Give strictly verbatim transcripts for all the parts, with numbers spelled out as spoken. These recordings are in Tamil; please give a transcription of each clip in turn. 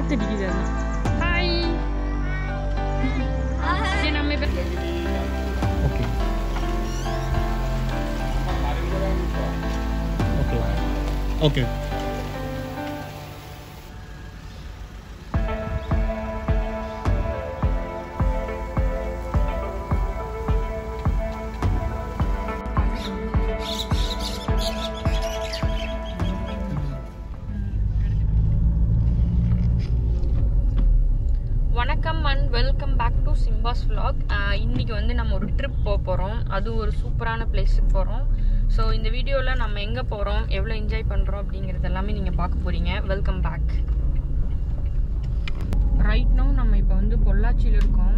Hi. Okay. Okay. So in the video la namme enga porom evlo enjoy pandrom abingiradellame neenga paaka poringa. Welcome back. Right now namme ipo vandu Pollachi la irukom.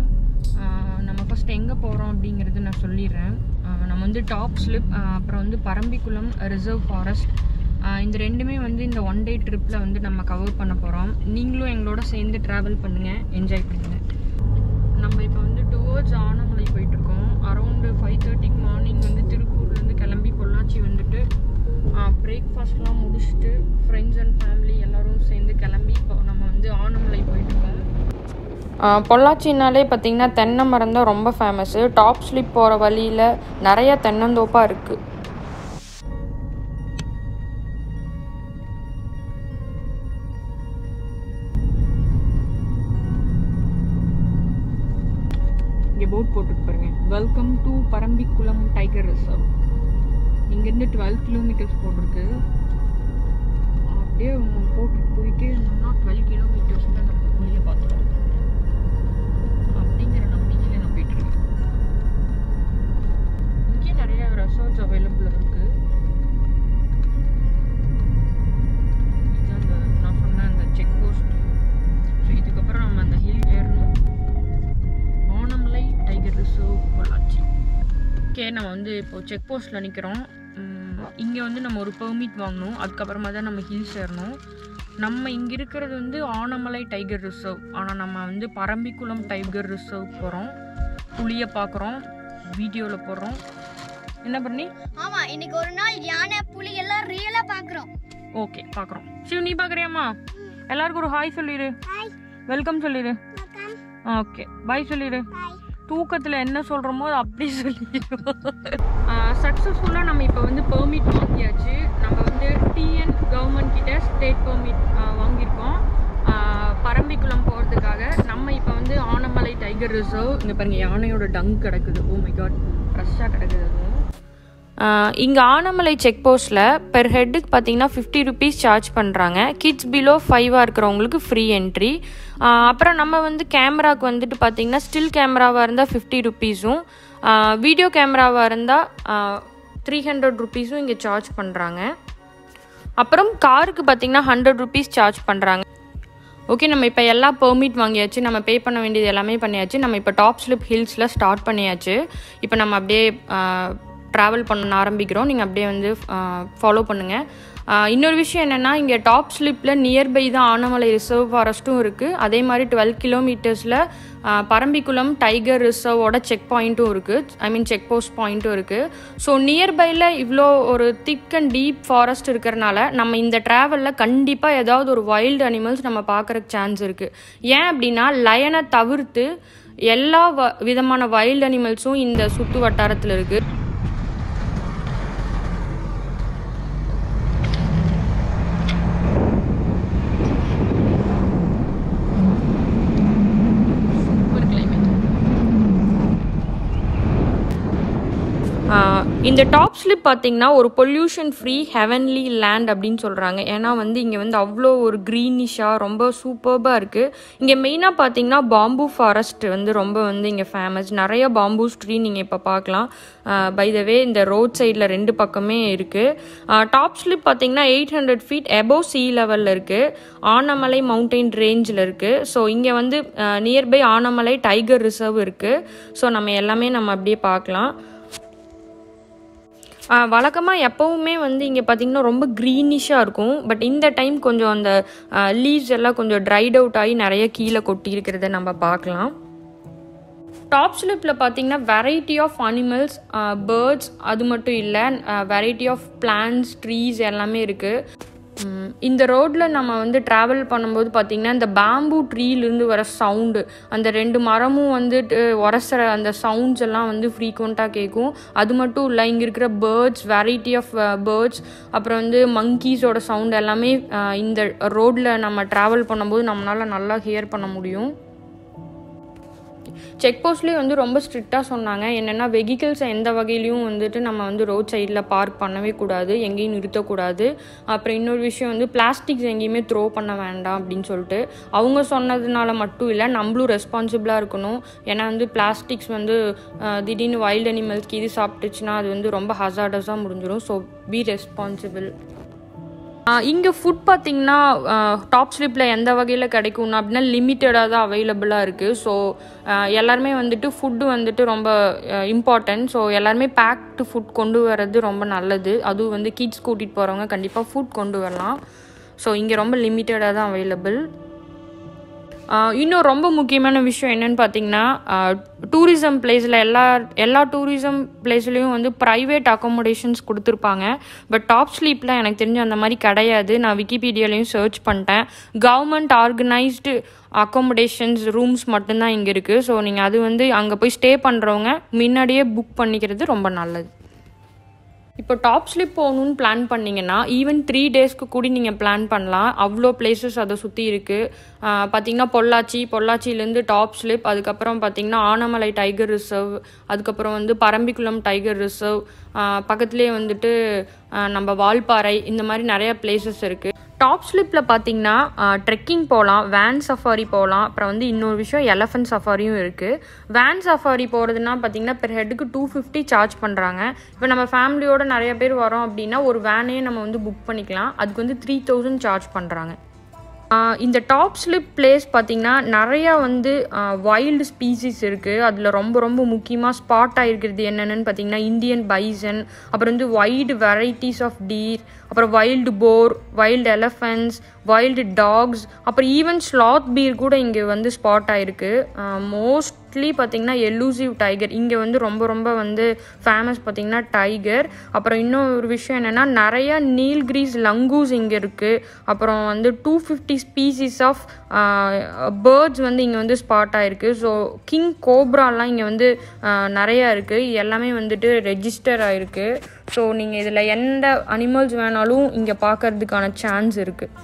Namme first enga porom abingiradhu na solliren. Namme vandu Topslip apra vandu Parambikulam Reserve Forest இந்த ரெண்டுமே வந்து இந்த one day trip la வந்து நம்ம கவர் பண்ண போறோம். நீங்களும் எங்களோட சேர்ந்து travel பண்ணுங்க, enjoy பண்ணுங்க. நம்ம இப்போ வந்து towards ஆனமலை போயிட்டு இருக்கோம். Around five thirty morning வந்து திருப்பூர்ல இருந்து கலம்பி பொள்ளாச்சி வந்துட்டு பிரேக்பாஸ்ட்லாம் முடிச்சிட்டு फ्रेंड्स அண்ட் ஃபேமிலி எல்லாரும் சேர்ந்து கலம்பி நம்ம வந்து ஆனமலை போயிட்டு இருக்கோம். பொள்ளாச்சினாலே பாத்தீங்கன்னா தென்னை மரம் தான் ரொம்ப ஃபேமஸ். டாப் ஸ்லிப் போற வழியில நிறைய தென்னந்தோப்பா இருக்கு. Welcome to Parambikulam Tiger Reserve. இங்க இருந்து twelve kilometers போடுருக்கு. அப்படியே போட்டு போயிட்டே இருந்தோம்னா twelve kilometers தான் நம்ம வெளிய பாத்துறோம். அப்படிங்கற நம்பிக்கையில நான் போயிட்டு இருக்கேன். இங்க நிறைய ரெசார்ட்ஸ் அவைலபிள் இருக்கு. இதாங்க நான் சொன்ன அந்த செக் போஸ்ட். சோ இதுக்கு அப்புறம் நம்ம அந்த ஹில் ஏறணும். Anamalai tiger reserve Pollachi. Okay நம்ம வந்து இப்போ செக் போஸ்ட்ல நிக்கிறோம். இங்க வந்து நம்ம ஒரு பெர்மிட் வாங்கணும். அதுக்கு அப்புறமா தான் நம்ம ஹில்ஸ் ஏறணும். நம்ம இங்க இருக்குறது வந்து ஆனமலை டைகர் ரிசர்வ். ஆனா நம்ம வந்து பரம்பிக்குளம் டைகர் ரிசர்வ் போறோம். புலியை பார்க்கறோம். வீடியோல போறோம். என்ன பண்ணி? ஆமா இன்னைக்கு ஒரு நாள் யானை புலி எல்லாம் ரியலா பார்க்கறோம். ஓகே பார்க்கறோம். சிவனி பாக்குறியாமா? எல்லாருக்கும் ஒரு ஹாய் சொல்லிரு. ஹாய். வெல்கம் சொல்லிரு. Okay, bye சொல்லிரு. Bye. தூக்கத்துல என்ன சொல்றோமோ அப்படி சொல்லிரு. சக்சஸ்ஃபுல்லா நம்ம இப்போ வந்து பெர்மிட் வாங்கியாச்சு. நம்ம வந்து டிஎன் கவர்மெண்ட் கிட்ட ஸ்டேட் பெர்மிட் வாங்கிருக்கோம் பரம்பிக்குளம் போறதுக்காக. நம்ம இப்போ வந்து ஆனமலை டைகர் ரிசர்வ். இங்க பாருங்க யானையோட டங் கிடக்குது. ஓ மை காட், ஃப்ரெஷ்ஷா கிடக்குது. இங்கே ஆனமலை செக் போஸ்ட்டில் பெர் ஹெட்டுக்கு பார்த்தீங்கன்னா ஃபிஃப்டி ருபீஸ் சார்ஜ் பண்ணுறாங்க. கிட்ஸ் பிலோ ஃபைவாக இருக்கிறவங்களுக்கு ஃப்ரீ என்ட்ரி. அப்புறம் நம்ம வந்து கேமராவுக்கு வந்துட்டு பார்த்தீங்கன்னா ஸ்டில் கேமராவாக இருந்தால் ஃபிஃப்டி ருபீஸும் வீடியோ கேமராவாக இருந்தால் த்ரீ ஹண்ட்ரட் ருபீஸும் இங்கே சார்ஜ் பண்ணுறாங்க. அப்புறம் காருக்கு பார்த்தீங்கன்னா ஹண்ட்ரட் ருபீஸ் சார்ஜ் பண்ணுறாங்க. ஓகே நம்ம இப்போ எல்லா பெர்மிட் வாங்கியாச்சு. நம்ம பே பண்ண வேண்டியது எல்லாமே பண்ணியாச்சு. நம்ம இப்போ டாப்ஸ்லிப் ஹில்ஸில் ஸ்டார்ட் பண்ணியாச்சு. இப்போ நம்ம அப்படியே ட்ராவல் பண்ண ஆரம்பிக்கிறோம். நீங்கள் அப்படியே வந்து ஃபாலோ பண்ணுங்கள். இன்னொரு விஷயம் என்னென்னா இங்கே டாப் ஸ்லிப்பில் நியர்பை தான் ஆனமலை ரிசர்வ் ஃபாரஸ்ட்டும் இருக்குது. அதே மாதிரி டுவெல் கிலோமீட்டர்ஸில் பரம்பிக்குளம் டைகர் ரிசர்வோட செக் பாயிண்ட்டும் இருக்குது. ஐ மீன் செக் போஸ்ட் பாயிண்ட்டும் இருக்குது. ஸோ நியர்பையில் இவ்வளோ ஒரு திக் அண்ட் டீப் ஃபாரஸ்ட் இருக்கிறனால நம்ம இந்த ட்ராவலில் கண்டிப்பாக ஏதாவது ஒரு வைல்டு அனிமல்ஸ் நம்ம பார்க்குறக்கு சான்ஸ் இருக்குது. ஏன் அப்படின்னா லயனை தவிர்த்து எல்லா வ விதமான வைல்டு அனிமல்ஸும் இந்த சுற்று வட்டாரத்தில் இருக்குது. இந்த டாப் ஸ்லிப் பார்த்தீங்கன்னா ஒரு பொல்யூஷன் ஃப்ரீ ஹெவன்லி லேண்ட் அப்படின்னு சொல்கிறாங்க. ஏன்னா வந்து இங்கே வந்து அவ்வளோ ஒரு க்ரீனிஷாக ரொம்ப சூப்பர்பாக இருக்குது. இங்கே மெயினாக பார்த்தீங்கன்னா பாம்பு ஃபாரஸ்ட் வந்து ரொம்ப வந்து இங்கே ஃபேமஸ். நிறைய பாம்பு ட்ரீ நீங்கள் இப்போ பார்க்கலாம். பை த வே இந்த ரோட் சைடில் ரெண்டு பக்கமே இருக்குது. டாப் ஸ்லிப் பார்த்தீங்கன்னா eight hundred feet above sea லெவலில் இருக்குது. ஆனமலை மவுண்டெயின் ரேஞ்சில் இருக்குது. ஸோ இங்கே வந்து நியர்பை ஆனமலை டைகர் ரிசர்வ் இருக்குது. ஸோ நம்ம எல்லாமே நம்ம அப்படியே பார்க்கலாம். வழக்கமாக எப்போவுமே வந்து இங்கே பார்த்திங்கன்னா ரொம்ப க்ரீனிஷாக இருக்கும். பட் இந்த டைம் கொஞ்சம் அந்த லீவ்ஸ் எல்லாம் கொஞ்சம் ட்ரைட் அவுட் ஆகி நிறைய கீழே கொட்டி இருக்கிறத நம்ம பார்க்கலாம். டாப் ஸ்லிப்பில் பார்த்திங்கன்னா வெரைட்டி ஆஃப் அனிமல்ஸ், பேர்ட்ஸ், அது மட்டும் இல்லை வெரைட்டி ஆஃப் பிளான்ட்ஸ், ட்ரீஸ் எல்லாமே இருக்குது. In the road, we travel to the bamboo tree, the sound and the rendu maramu and the sounds frequent. That's birds, variety of birds, monkeys or sound in the road we travel to hear. Checkpost le vandu romba strict ah sonnanga enna vehicles endha vagaliyum vandu nama vandu road side la park pannave koodadu engey nirutha koodadu apra innor vishayam vandu plastics engeyume throw panna vendam appdin solittu avanga sonnadunala mattum illa nammlu responsible ah irukanum ena vandu plastics vandu didin wild animals ki idu saaptichna adu vandu romba hazardous ah mudinjirum so be responsible. இங்க ஃபுட் பாத்தீங்கன்னா டாப் ஸ்லிப்ல எந்த வகையில கிடைக்கும்னா அப்படினா லிமிட்டடா தான் அவேலபிளா இருக்கு சோ எல்லாரும் வந்துட்டு ஃபுட் வந்துட்டு ரொம்ப இம்பார்ட்டன்ட் சோ எல்லாரும் பேக்ட் ஃபுட் கொண்டு வரது ரொம்ப நல்லது அது வந்து கிட்ஸ் கூட்டிட்டு போறவங்க கண்டிப்பா ஃபுட் கொண்டு வரலாம் சோ இங்க ரொம்ப லிமிட்டடா தான் அவேலபிள். இன்னும் ரொம்ப முக்கியமான விஷயம் என்னன்னு பாத்தீங்கன்னா டூரிசம் பிளேஸ்ல எல்லா எல்லா டூரிசம் பிளேஸ்லயும் வந்து பிரைவேட் அகாமடேஷன்ஸ் கொடுத்திருப்பாங்க பட் டாப் ஸ்லீப்ல எனக்கு தெரிஞ்சு அந்த மாதிரி கிடையாது. நான் விக்கிபீடியாலயும் சர்ச் பண்ணிட்டேன் கவர்மெண்ட் ஆர்கனைஸ்டு அகாமடேஷன்ஸ் ரூம்ஸ் மட்டும் தான் இங்க இருக்கு சோ நீங்க அது வந்து அங்க போய் ஸ்டே பண்றவங்க முன்னாடியே புக் பண்ணிக்கிறது ரொம்ப நல்லது. இப்போ டாப் ஸ்லிப் போகணும்னு பிளான் பண்ணிங்கன்னா ஈவன் த்ரீ டேஸ்க்கு கூட நீங்கள் பிளான் பண்ணலாம் அவ்வளோ பிளேசஸ் அதை சுற்றி இருக்குது. பார்த்திங்கன்னா பொள்ளாச்சி பொள்ளாச்சியிலேருந்து டாப் ஸ்லிப் அதுக்கப்புறம் பார்த்திங்கன்னா ஆனமலை டைகர் ரிசர்வ் அதுக்கப்புறம் வந்து பரம்பிக்குளம் டைகர் ரிசர்வ் பக்கத்துலேயே வந்துட்டு நம்ம வால்பாறை இந்த மாதிரி நிறையா பிளேசஸ் இருக்குது. டாப் ஸ்லிப்பில் பார்த்தீங்கன்னா ட்ரெக்கிங் போகலாம் வேன் சஃபாரி போகலாம் அப்புறம் வந்து இன்னொரு விஷயம் எலஃபண்ட் சஃபாரியும் இருக்குது. வேன் சஃபாரி போகிறதுனா பார்த்தீங்கன்னா பெர் ஹெட்டுக்கு டூ ஃபிஃப்டி சார்ஜ் பண்ணுறாங்க. இப்போ நம்ம ஃபேமிலியோட நிறைய பேர் வரோம் அப்படின்னா ஒரு வேனே நம்ம வந்து புக் பண்ணிக்கலாம் அதுக்கு வந்து த்ரீ தௌசண்ட் சார்ஜ் பண்ணுறாங்க. இந்த டாப் ஸ்லிப் பிளேஸ் பார்த்திங்கன்னா நிறையா வந்து வைல்டு ஸ்பீசிஸ் இருக்குது. அதில் ரொம்ப ரொம்ப முக்கியமாக ஸ்பாட் ஆகிருக்கிறது என்னென்னு பார்த்திங்கன்னா இந்தியன் பைசன் அப்புறம் வந்து வைல்டு வெரைட்டிஸ் ஆஃப் டீர் அப்புறம் wild boar wild elephants wild dogs அப்புறம் ஈவன் ஸ்லாத் பீர் கூட இங்கே வந்து ஸ்பாட் ஆகிருக்கு. மோஸ்ட்லி பார்த்திங்கன்னா எலூசிவ் டைகர் இங்கே வந்து ரொம்ப ரொம்ப வந்து ஃபேமஸ் பார்த்திங்கன்னா டைகர். அப்புறம் இன்னொரு விஷயம் என்னென்னா நிறையா நீல்கிரிஸ் லங்கூஸ் இங்கே இருக்குது அப்புறம் வந்து two fifty species of birds வந்து இங்கே வந்து ஸ்பாட் ஆகிருக்கு. ஸோ கிங் கோப்ராலாம் இங்கே வந்து நிறையா இருக்குது எல்லாமே வந்துட்டு ரெஜிஸ்டர் ஆகிருக்கு ஸோ நீங்கள் இதில் எந்த அனிமல்ஸ் வேணாலும் இங்கே பார்க்கறதுக்கான சான்ஸ் இருக்குது.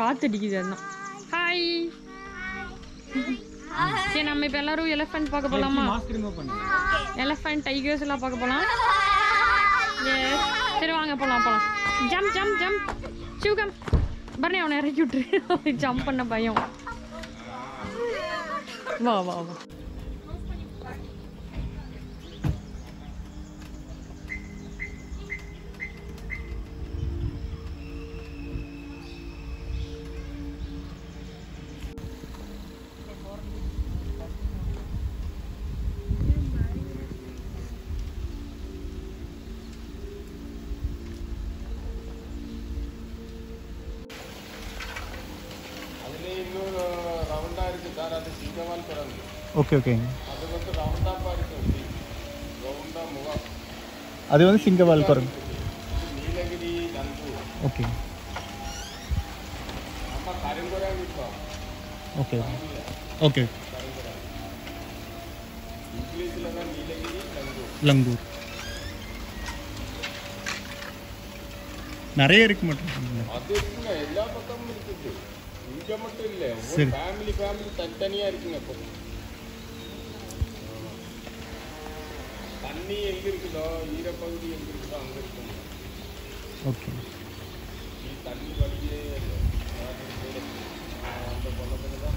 காத்தடிக்குது அதான் ஹாய் சரி நம்ம இப்போ எல்லாரும் எலஃபண்ட் பார்க்க போகலாமா எலஃபண்ட் டைகர்ஸ் எல்லாம் பார்க்க போகலாம் சரி வாங்க போகலாம் போகலாம் ஜம்ப் ஜம்ப் ஜம்ப் சிவகம் பர்னே அவனை இறக்கி விட்டுரு ஜம்ப் பண்ண பயம் வா வா வா. ஓகே ஓகே அது வந்து ரவுண்டா பாருக்கு ரவுண்டா முகா அது வந்து சிங்கவால் பாருங்க நீலகிரி நந்து ஓகே நம்ம கரங்கோரா விட்டா ஓகே ஓகே இங்கிலீஷ்ல தான் நீலகிரி நந்து லங்கூர் நிறைய இருக்கு மட்டும் அது எல்லா பக்கமும் இருக்குது. family family தனித்தனியா இருக்குங்க அப்போ தண்ணி எங்க இருக்குதோ ஈரப்பகுதி எங்க இருக்குதோ அங்க இருக்குங்க ஓகே இந்த தண்ணி வழியே அந்த பொண்ணு தான்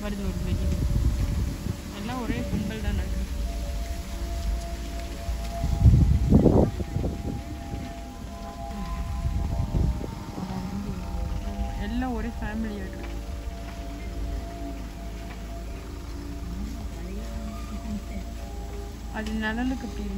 What is the word? I love a simple done. I love a family. I did not look at you.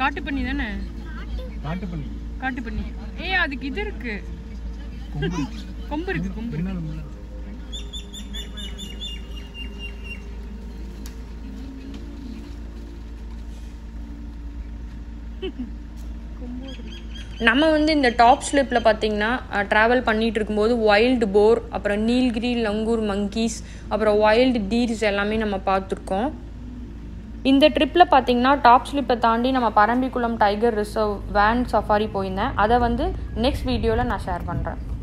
காட்டு பண்ணி தானே காட்டு பண்ணி காட்டு பண்ணி ஏய் அதுக்கு இது இருக்கு கொம்பு கொம்பு இருக்கு கொம்பு நம்ம வந்து இந்த டாப் ஸ்லிப்ல பாத்தீங்கன்னா டிராவல் பண்ணிட்டு இருக்கும்போது வைல்ட் போர் அப்புறம் நீல்கிரி லங்கூர் மங்கீஸ் அப்புறம் வைல்ட் டீர்ஸ் எல்லாமே நம்ம பார்த்திருக்கோம் இந்த ட்ரிப்ல பாத்தீங்கன்னா டாப் ஸ்லிப்பை தாண்டி நம்ம Parambikulam tiger reserve van safari போயிருந்தேன் அதை வந்து நெக்ஸ்ட் வீடியோல நான் ஷேர் பண்றேன்